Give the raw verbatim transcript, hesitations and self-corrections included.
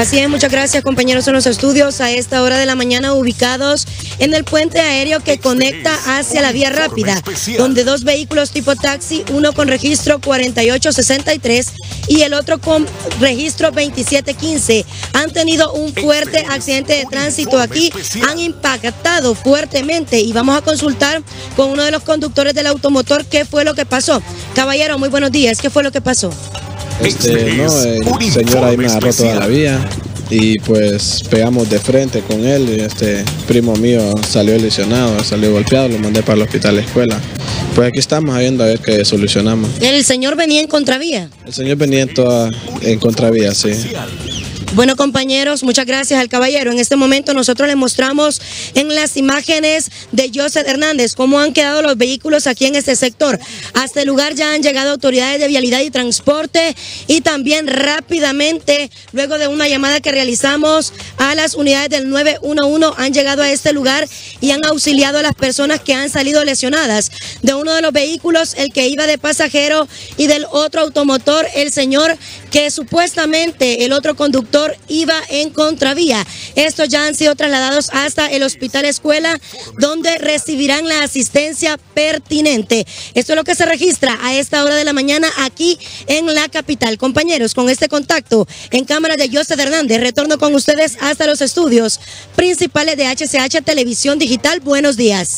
Así es, muchas gracias, compañeros, en los estudios a esta hora de la mañana, ubicados en el puente aéreo que conecta hacia la vía rápida, donde dos vehículos tipo taxi, uno con registro cuarenta y ocho sesenta y tres y el otro con registro veintisiete quince, han tenido un fuerte accidente de tránsito aquí, han impactado fuertemente, y vamos a consultar con uno de los conductores del automotor qué fue lo que pasó. Caballero, muy buenos días, ¿qué fue lo que pasó? Este, no, el señor ahí me agarró toda la vía y pues pegamos de frente con él, y este primo mío salió lesionado, salió golpeado, lo mandé para el hospital de la escuela. Pues aquí estamos viendo a ver qué solucionamos. ¿El señor venía en contravía? El señor venía en, toda, en contravía, sí. Bueno, compañeros, muchas gracias al caballero. En este momento nosotros les mostramos en las imágenes de Joseph Hernández cómo han quedado los vehículos aquí en este sector. Hasta el lugar ya han llegado autoridades de vialidad y transporte, y también rápidamente, luego de una llamada que realizamos a las unidades del nueve uno uno, han llegado a este lugar y han auxiliado a las personas que han salido lesionadas. De uno de los vehículos, el que iba de pasajero, y del otro automotor, el señor que supuestamente el otro conductor iba en contravía. Estos ya han sido trasladados hasta el hospital escuela, donde recibirán la asistencia pertinente. Esto es lo que se registra a esta hora de la mañana aquí en la capital. Compañeros, con este contacto en cámara de José Hernández, retorno con ustedes hasta los estudios principales de H C H Televisión Digital. Buenos días.